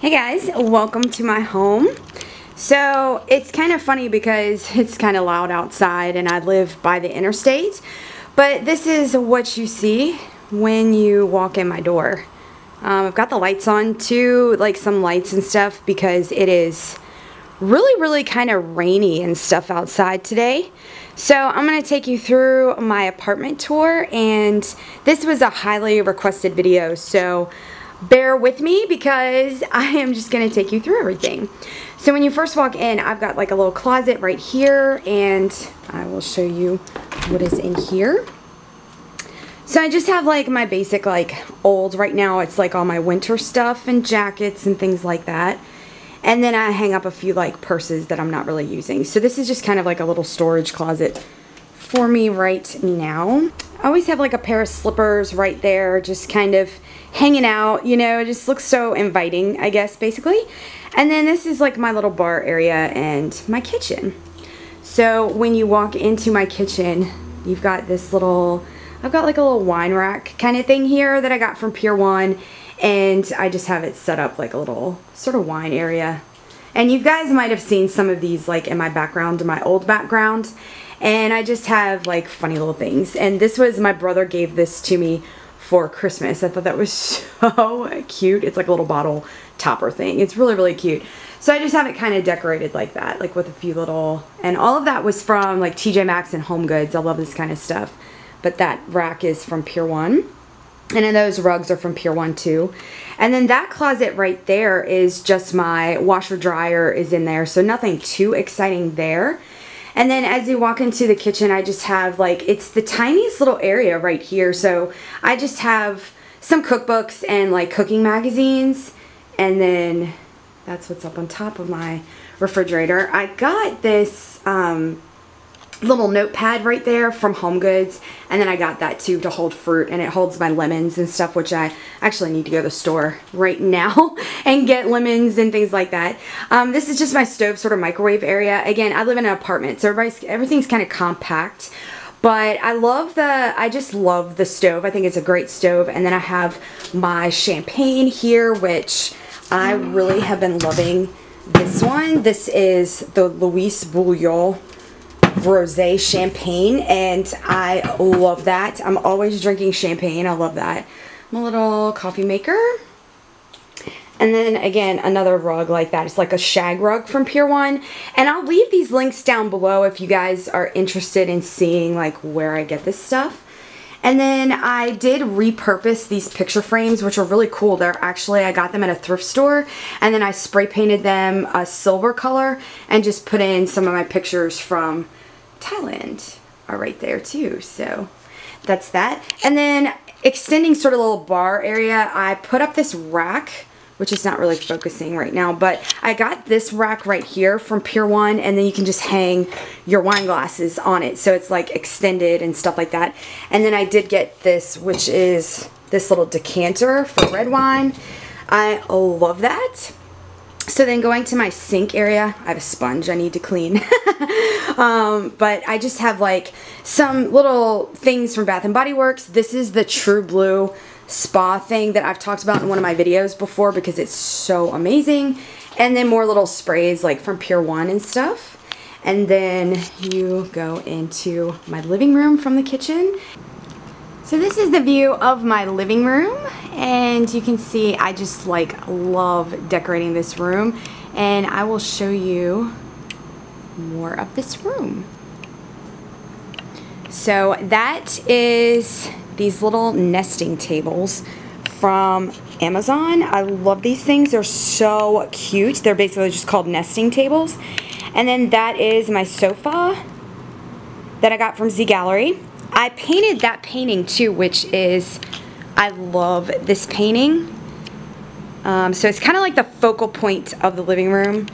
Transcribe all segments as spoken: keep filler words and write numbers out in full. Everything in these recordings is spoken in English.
Hey guys, welcome to my home. So it's kind of funny because it's kind of loud outside and I live by the interstate, but this is what you see when you walk in my door. Um, I've got the lights on too, like some lights and stuff, because it is really, really kind of rainy and stuff outside today. So I'm going to take you through my apartment tour, and this was a highly requested video, so bear with me because I am just going to take you through everything. So when you first walk in, I've got like a little closet right here, and I will show you what is in here. So I just have like my basic like old, right now it's like all my winter stuff and jackets and things like that. And then I hang up a few like purses that I'm not really using. So this is just kind of like a little storage closet for me right now. I always have like a pair of slippers right there, just kind of hanging out, you know, it just looks so inviting, I guess, basically. And then this is like my little bar area and my kitchen. So when you walk into my kitchen, you've got this little, I've got like a little wine rack kind of thing here that I got from Pier one, and I just have it set up like a little sort of wine area. And you guys might have seen some of these like in my background, in my old background, and I just have like funny little things. And this was, my brother gave this to me for Christmas. I thought that was so cute. It's like a little bottle topper thing. It's really, really cute. So I just have it kind of decorated like that, like with a few little, and all of that was from like T J Maxx and Home Goods. I love this kind of stuff. But that rack is from Pier one. And then those rugs are from Pier one too. And then that closet right there is just my washer dryer is in there. So nothing too exciting there. And then as you walk into the kitchen, I just have like, it's the tiniest little area right here. So I just have some cookbooks and like cooking magazines. And then that's what's up on top of my refrigerator. I got this um, little notepad right there from Home Goods, and then I got that too to hold fruit, and it holds my lemons and stuff, which I actually need to go to the store right now and get lemons and things like that. Um, this is just my stove sort of microwave area. Again, I live in an apartment, so everybody's, everything's kind of compact, but I love the, I just love the stove. I think it's a great stove. And then I have my champagne here, which I really have been loving this one. This is the Louis Bouillot Rosé champagne, and I love that. I'm always drinking champagne. I love that. I'm a little coffee maker. And then again, another rug like that. It's like a shag rug from Pier one. And I'll leave these links down below if you guys are interested in seeing like where I get this stuff. And then I did repurpose these picture frames, which are really cool. They're actually, I got them at a thrift store, and then I spray painted them a silver color and just put in some of my pictures from Thailand are right there too. So that's that. And then extending sort of a little bar area, I put up this rack, which is not really focusing right now, but I got this rack right here from Pier one, and then you can just hang your wine glasses on it, so it's like extended and stuff like that. And then I did get this, which is this little decanter for red wine. I love that. So then going to my sink area, I have a sponge I need to clean. um, but I just have like some little things from Bath and Body Works. This is the True Blue spa thing that I've talked about in one of my videos before because it's so amazing. And then more little sprays like from Pier one and stuff. And then you go into my living room from the kitchen. So this is the view of my living room, and you can see I just like love decorating this room, and I will show you more of this room. So that is these little nesting tables from Amazon. I love these things. They're so cute. They're basically just called nesting tables. And then that is my sofa that I got from Z Gallerie. I painted that painting too, which is, I love this painting. Um, so it's kind of like the focal point of the living room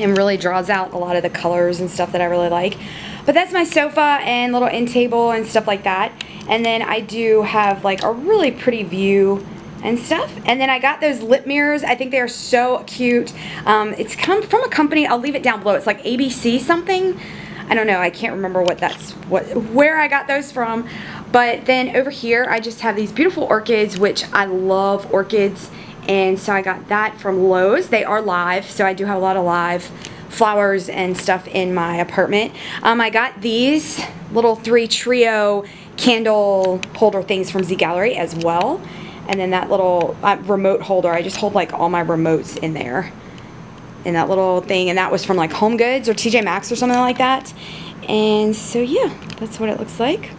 and really draws out a lot of the colors and stuff that I really like. But that's my sofa and little end table and stuff like that. And then I do have like a really pretty view and stuff. And then I got those lip mirrors. I think they are so cute. Um, it's come from a company, I'll leave it down below. It's like A B C something. I don't know, I can't remember what that's what where I got those from. But then over here I just have these beautiful orchids, which I love orchids And so I got that from Lowe's. They are live, so I do have a lot of live flowers and stuff in my apartment. Um, I got these little three trio candle holder things from Z Gallerie as well. And then that little uh, remote holder, I just hold like all my remotes in there. And that little thing, and that was from like Home Goods or T J Maxx or something like that. And so yeah, that's what it looks like.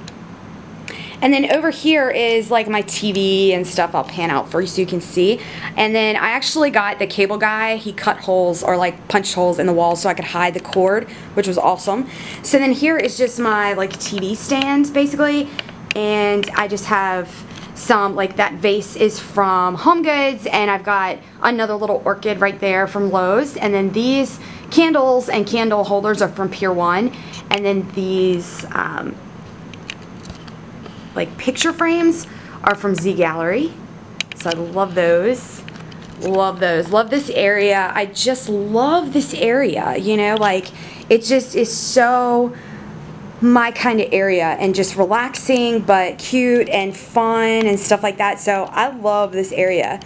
And then over here is like my T V and stuff. I'll pan out for you so you can see. And then I actually got the cable guy. He cut holes or like punched holes in the wall so I could hide the cord, which was awesome. So then here is just my like T V stand basically. And I just have some, like that vase is from Home Goods, and I've got another little orchid right there from Lowe's. And then these candles and candle holders are from Pier one. And then these um, like picture frames are from Z Gallerie, so I love those, love those, love this area. I just love this area, you know, like it just is so my kind of area, and just relaxing but cute and fun and stuff like that. So I love this area,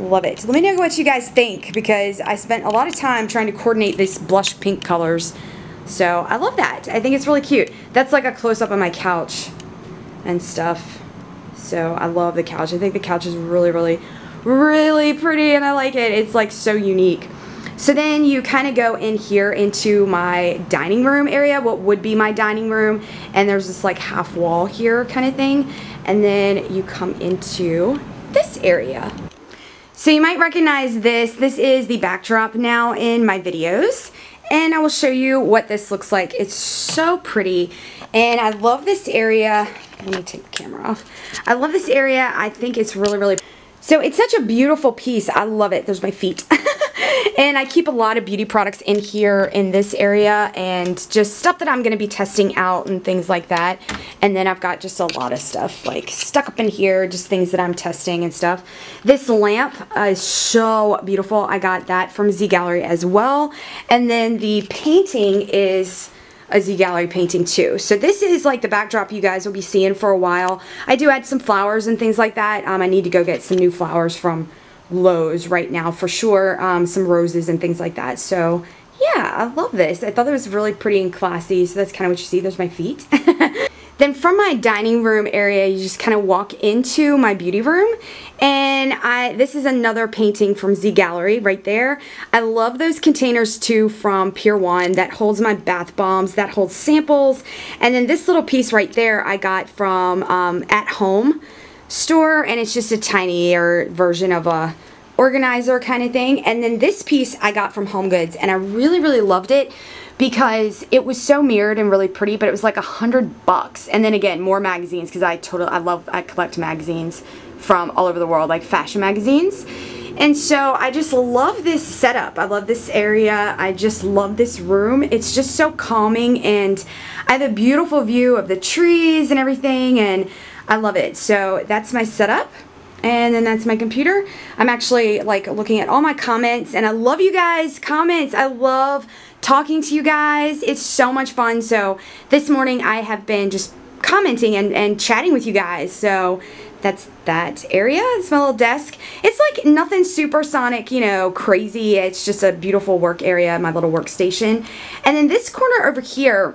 love it. Let me know what you guys think, because I spent a lot of time trying to coordinate these blush pink colors, so I love that. I think it's really cute. That's like a close-up of my couch and stuff. So I love the couch. I think the couch is really really really pretty, and I like it. It's like so unique. So then you kind of go in here into my dining room area, what would be my dining room, and there's this like half wall here kind of thing. And then you come into this area. So you might recognize this. This is the backdrop now in my videos, and I will show you what this looks like. It's so pretty, and I love this area. Let me take the camera off. I love this area. I think it's really, really... So it's such a beautiful piece. I love it. There's my feet. And I keep a lot of beauty products in here in this area, and just stuff that I'm going to be testing out and things like that. And then I've got just a lot of stuff like stuck up in here, just things that I'm testing and stuff. This lamp is so beautiful. I got that from Z Gallerie as well. And then the painting is a Z Gallerie painting too. So this is like the backdrop you guys will be seeing for a while. I do add some flowers and things like that. Um, I need to go get some new flowers from Lowe's right now for sure. Um, some roses and things like that. So yeah, I love this. I thought it was really pretty and classy. So that's kind of what you see. There's my feet. Then from my dining room area, you just kind of walk into my beauty room. And I this is another painting from Z Gallerie right there. I love those containers too from Pier one that holds my bath bombs, that holds samples. And then this little piece right there I got from um, At Home store, and it's just a tinier version of a organizer kind of thing. And then this piece I got from Home Goods, and I really, really loved it, because it was so mirrored and really pretty, but it was like a hundred bucks. And then again, more magazines, because I totally, I love, I collect magazines from all over the world, like fashion magazines. And so I just love this setup. I love this area. I just love this room. It's just so calming, and I have a beautiful view of the trees and everything, and I love it. So that's my setup. And then that's my computer. I'm actually like looking at all my comments, and I love you guys' comments. I love talking to you guys. It's so much fun. So this morning I have been just commenting and, and chatting with you guys. So that's that area. It's my little desk. It's like nothing supersonic, you know, crazy. It's just a beautiful work area, my little workstation. And then this corner over here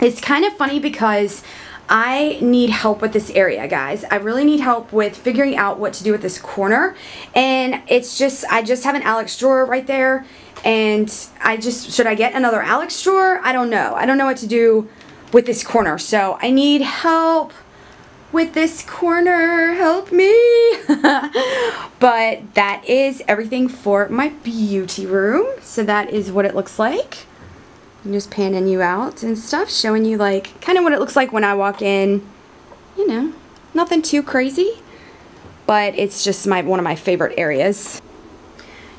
is kind of funny, because I need help with this area, guys. I really need help with figuring out what to do with this corner. And it's just, I just have an Alex drawer right there. And I just, should I get another Alex drawer? I don't know. I don't know what to do with this corner. So I need help with this corner. Help me. But that is everything for my beauty room. So that is what it looks like. I'm just panning you out and stuff, showing you like kind of what it looks like when I walk in. You know, nothing too crazy, but it's just my one of my favorite areas.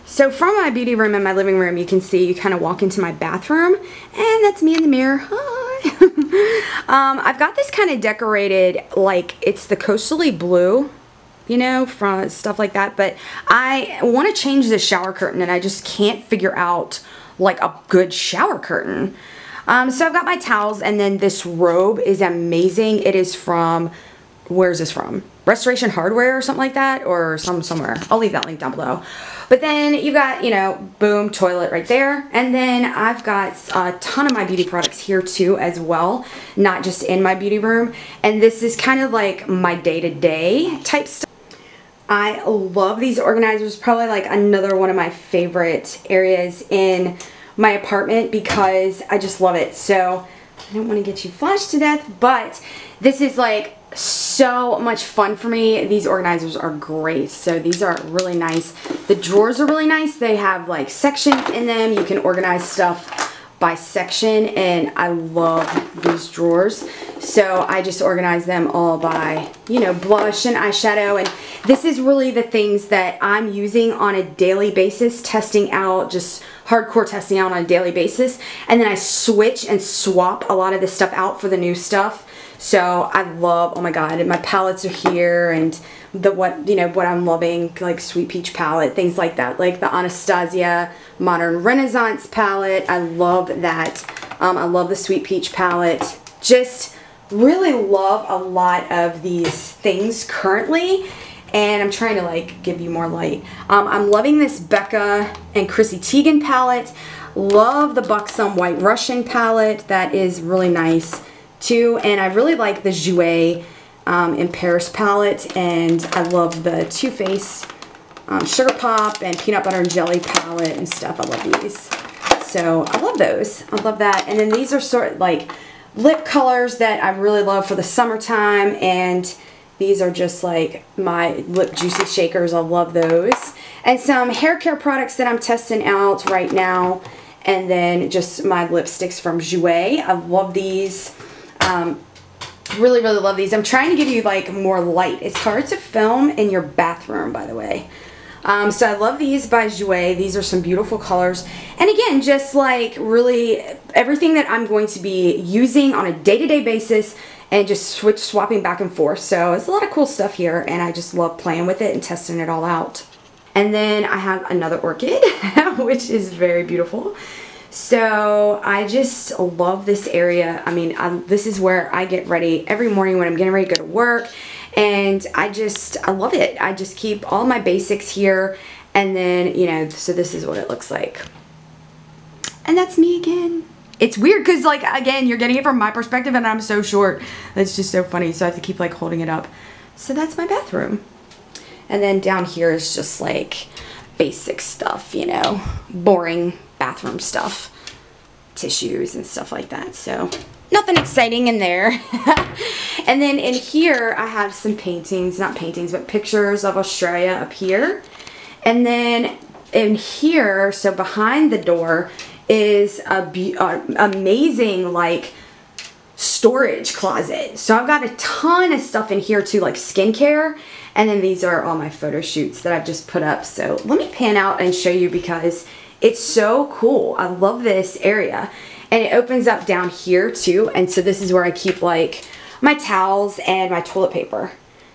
So from my beauty room and my living room, you can see you kind of walk into my bathroom, and that's me in the mirror. Hi. um, I've got this kind of decorated like it's the coastally blue, you know, from stuff like that. But I want to change the shower curtain, and I just can't figure out like a good shower curtain. Um, so I've got my towels, and then this robe is amazing. It is from where's this from? Restoration Hardware or something like that, or some somewhere. I'll leave that link down below. But then you've got, you know, boom, toilet right there. And then I've got a ton of my beauty products here too as well, not just in my beauty room. And this is kind of like my day-to-day type stuff. I love these organizers, probably like another one of my favorite areas in my apartment because I just love it. So I don't want to get you flushed to death, but this is like so much fun for me. These organizers are great. So these are really nice. The drawers are really nice. They have like sections in them. You can organize stuff by section, and I love these drawers. So I just organize them all by, you know, blush and eyeshadow. And this is really the things that I'm using on a daily basis, testing out, just hardcore testing out on a daily basis. And then I switch and swap a lot of this stuff out for the new stuff. So I love, oh my God, and my palettes are here, and the what, you know, what I'm loving, like Sweet Peach palette, things like that, like the Anastasia Modern Renaissance palette. I love that. Um, I love the Sweet Peach palette. Just really love a lot of these things currently. And I'm trying to like give you more light. Um, I'm loving this Becca and Chrissy Teigen palette. Love the Buxom White Russian palette. That is really nice too. And I really like the Jouer um, in Paris palette. And I love the Too Faced um, Sugar Pop and Peanut Butter and Jelly palette and stuff. I love these. So I love those. I love that. And then these are sort of like lip colors that I really love for the summertime. And these are just like my lip juicy shakers. I love those. And some hair care products that I'm testing out right now. And then just my lipsticks from Jouer. I love these. Um, really, really love these. I'm trying to give you like more light. It's hard to film in your bathroom, by the way. Um, so I love these by Jouer. These are some beautiful colors. And again, just like really everything that I'm going to be using on a day-to-day basis, and just switch swapping back and forth. So it's a lot of cool stuff here, and I just love playing with it and testing it all out. And then I have another orchid, which is very beautiful. So I just love this area. I mean, I, this is where I get ready every morning when I'm getting ready to go to work. And I just, I love it. I just keep all my basics here. And then, you know, so this is what it looks like. And that's me again. It's weird because, like, again, you're getting it from my perspective and I'm so short. It's just so funny. So I have to keep, like, holding it up. So that's my bathroom. And then down here is just, like, basic stuff, you know, boring bathroom stuff, tissues and stuff like that. So nothing exciting in there. And then in here I have some paintings, not paintings, but pictures of Australia up here. And then in here, so behind the door, is a be uh, amazing like storage closet. So I've got a ton of stuff in here too, like skincare. And then these are all my photo shoots that I've just put up. So let me pan out and show you because it's so cool. I love this area. And it opens up down here too. And so this is where I keep like my towels and my toilet paper,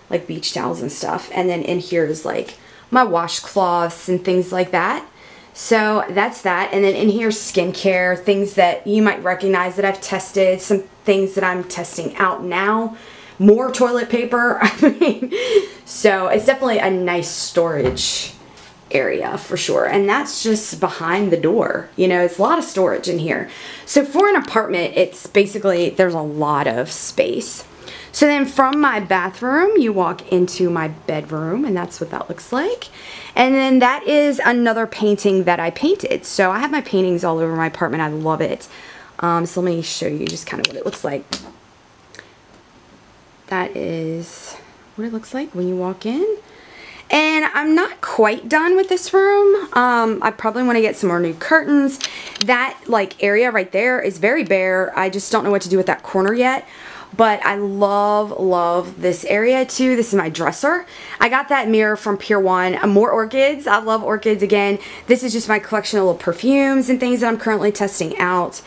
like beach towels and stuff. And then in here is like my washcloths and things like that. So that's that. And then in here, skincare, things that you might recognize that I've tested, some things that I'm testing out now, more toilet paper. I mean, so it's definitely a nice storage area for sure. And that's just behind the door. You know, it's a lot of storage in here. So for an apartment, it's basically, there's a lot of space. So then from my bathroom, you walk into my bedroom, and that's what that looks like. And then that is another painting that I painted. So I have my paintings all over my apartment. I love it. Um, so let me show you just kind of what it looks like. That is what it looks like when you walk in. And I'm not quite done with this room. Um, I probably want to get some more new curtains. That like area right there is very bare. I just don't know what to do with that corner yet. But I love, love this area too. This is my dresser. I got that mirror from Pier one. More orchids. I love orchids again. This is just my collection of little perfumes and things that I'm currently testing out.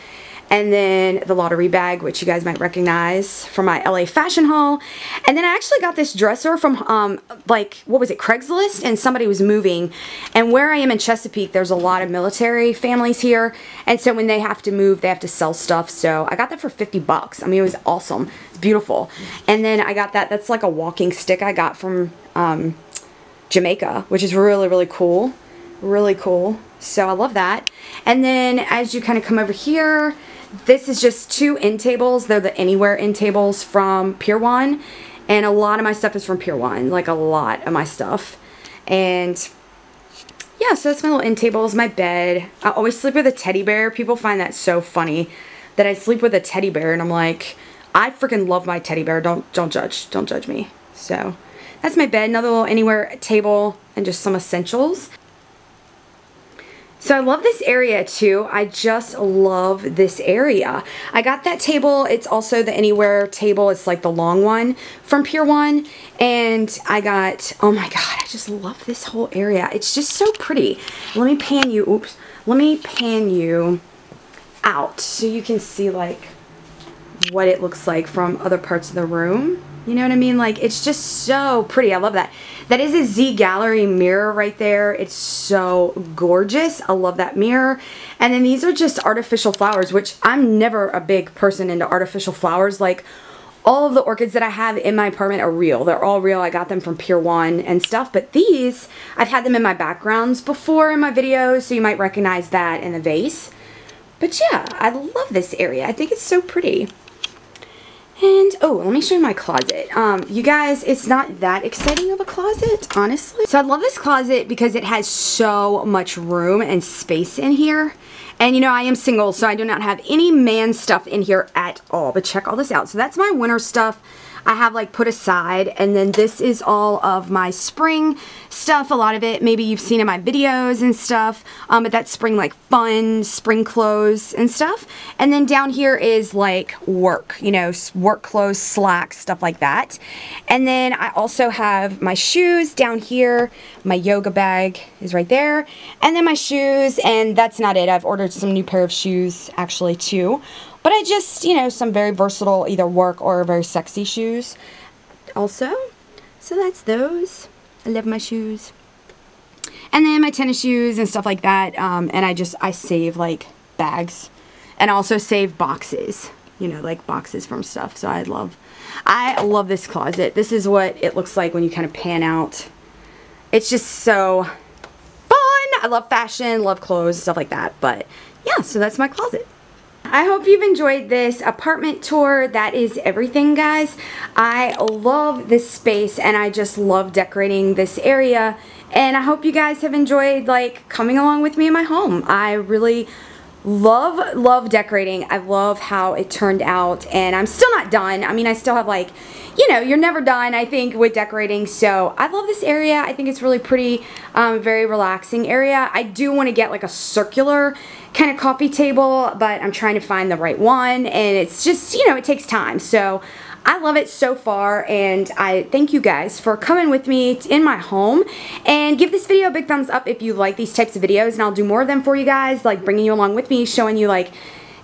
And then the lottery bag, which you guys might recognize from my L A fashion haul. And then I actually got this dresser from, um, like, what was it, Craigslist? And somebody was moving. And where I am in Chesapeake, there's a lot of military families here. And so when they have to move, they have to sell stuff. So I got that for fifty bucks. I mean, it was awesome. beautiful. And then I got that, that's like a walking stick I got from um, Jamaica, which is really, really cool. Really cool. So I love that. And then as you kind of come over here, this is just two end tables. They're the Anywhere end tables from Pier one. And a lot of my stuff is from Pier one. Like a lot of my stuff. And yeah, so that's my little end tables, my bed. I always sleep with a teddy bear. People find that so funny that I sleep with a teddy bear. And I'm like, I freaking love my teddy bear. Don't, don't judge. Don't judge me. So that's my bed. Another little Anywhere table and just some essentials. So I love this area too. I just love this area. I got that table. It's also the Anywhere table. It's like the long one from Pier one. And I got, oh my God, I just love this whole area. It's just so pretty. Let me pan you, oops. Let me pan you out so you can see like what it looks like from other parts of the room. You know what I mean? Like, it's just so pretty. I love that. That is a Z Gallerie mirror right there. It's so gorgeous. I love that mirror. And then these are just artificial flowers, which I'm never a big person into artificial flowers. Like, all of the orchids that I have in my apartment are real. They're all real. I got them from Pier one and stuff. But these, I've had them in my backgrounds before in my videos, so you might recognize that in the vase. But yeah, I love this area. I think it's so pretty. And, oh, let me show you my closet. Um, you guys, it's not that exciting of a closet, honestly. So I love this closet because it has so much room and space in here. And, you know, I am single, so I do not have any man stuff in here at all. But check all this out. So that's my winter stuff I have, like, put aside. And then this is all of my spring stuff. A lot of it maybe you've seen in my videos and stuff. Um, but that's spring, like, fun, spring clothes and stuff. And then down here is, like, work, you know, work clothes, slacks, stuff like that. And then I also have my shoes down here. My yoga bag is right there. And then my shoes, and that's not it. I've ordered some new pair of shoes, actually, too. But I just, you know, some very versatile, either work or very sexy shoes also. So that's those. I love my shoes. And then my tennis shoes and stuff like that. Um, and I just, I save like bags and also save boxes, you know, like boxes from stuff. So I love, I love this closet. This is what it looks like when you kind of pan out. It's just so fun. I love fashion, love clothes, stuff like that. But yeah, so that's my closet. I hope you've enjoyed this apartment tour. That is everything, guys. I love this space and I just love decorating this area. And I hope you guys have enjoyed like coming along with me in my home. I really love, love decorating. I love how it turned out and I'm still not done. I mean, I still have like, you know, you're never done, I think, with decorating. So I love this area. I think it's really pretty, um, very relaxing area. I do want to get like a circular kind of coffee table, but I'm trying to find the right one. And it's just, you know, it takes time. So I love it so far. And I thank you guys for coming with me in my home. And give this video a big thumbs up if you like these types of videos. And I'll do more of them for you guys, like bringing you along with me, showing you like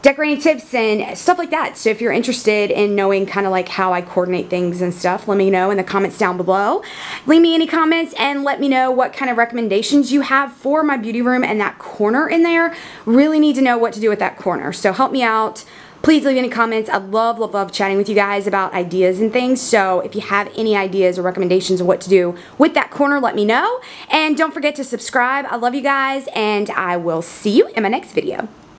decorating tips and stuff like that. So if you're interested in knowing kind of like how I coordinate things and stuff, let me know in the comments down below. Leave me any comments and let me know what kind of recommendations you have for my beauty room and that corner in there. Really need to know what to do with that corner. So help me out. Please leave any comments. I love, love, love chatting with you guys about ideas and things. So if you have any ideas or recommendations of what to do with that corner, let me know. And don't forget to subscribe. I love you guys and I will see you in my next video.